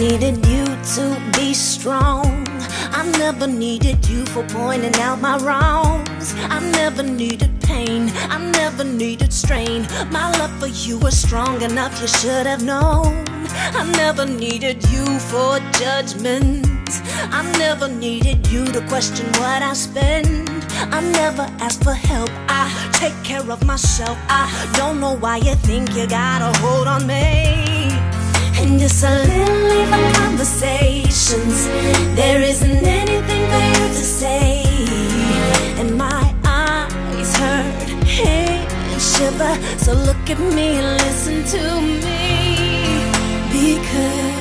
needed you to be strong. I never needed you for pointing out my wrongs. I never needed pain, I never needed strain. My love for you was strong enough, you should have known. I never needed you for judgment. I never needed you to question what I spend. I never asked for help, I take care of myself. I don't know why you think you got a hold on me. And just a little even conversations, there isn't anything for you to say. And my eyes hurt, hey, and shiver. So look at me and listen to me, because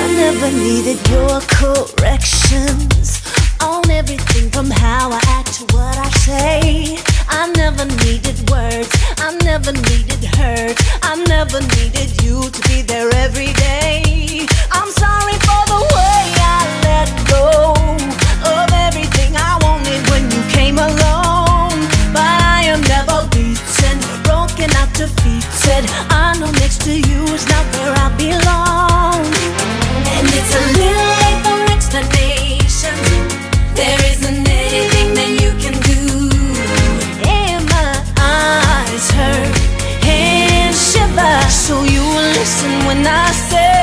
I never needed your corrections on everything from how I act to what I say. I never needed words, I never needed hurt. I never needed you to be there every day. I'm sorry for the way I let go of everything I wanted when you came along. But I am never beaten, broken out, defeated. I know next to you is not where I belong. It's a little late for explanation. There isn't anything that you can do. And my eyes hurt and shiver, so you listen when I say.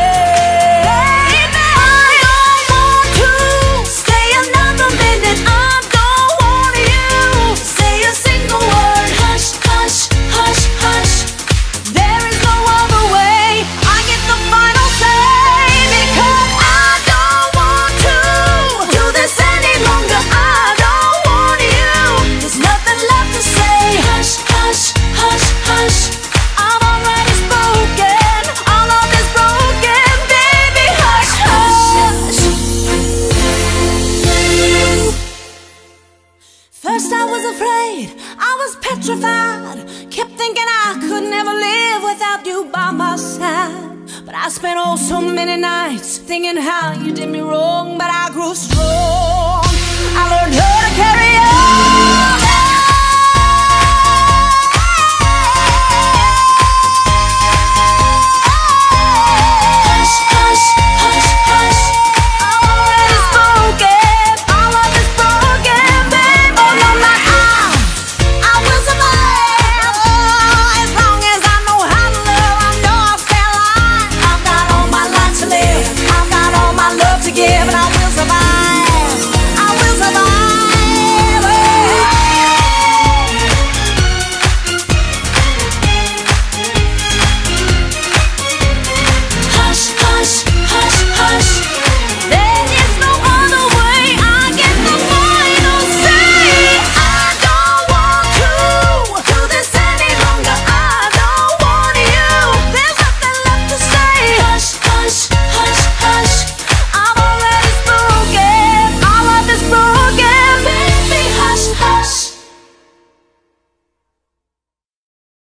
First I was afraid, I was petrified. Kept thinking I could never live without you by my side. But I spent oh so many nights thinking how you did me wrong. But I grew strong, I learned how to carry on.